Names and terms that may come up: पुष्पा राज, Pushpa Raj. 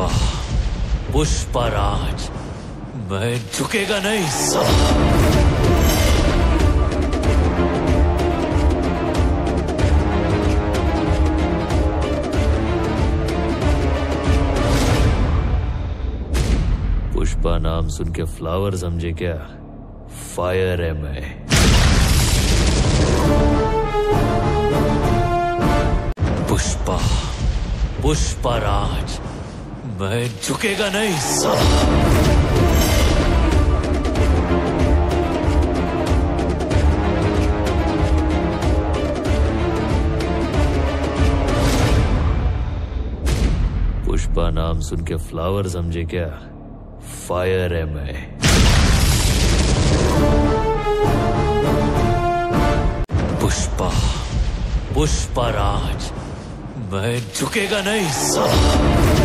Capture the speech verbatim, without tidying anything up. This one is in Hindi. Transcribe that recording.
पुष्पा, पुष्पा राज, मैं झुकेगा नहीं साला। पुष्पा नाम सुन के फ्लावर समझे क्या? फायर है मैं। पुष्पा, पुष्पा राज, मैं झुकेगा नहीं साला। पुष्पा नाम सुन के फ्लावर समझे क्या? फायर है मैं। पुष्पा, पुष्पा राज, मैं झुकेगा नहीं साला।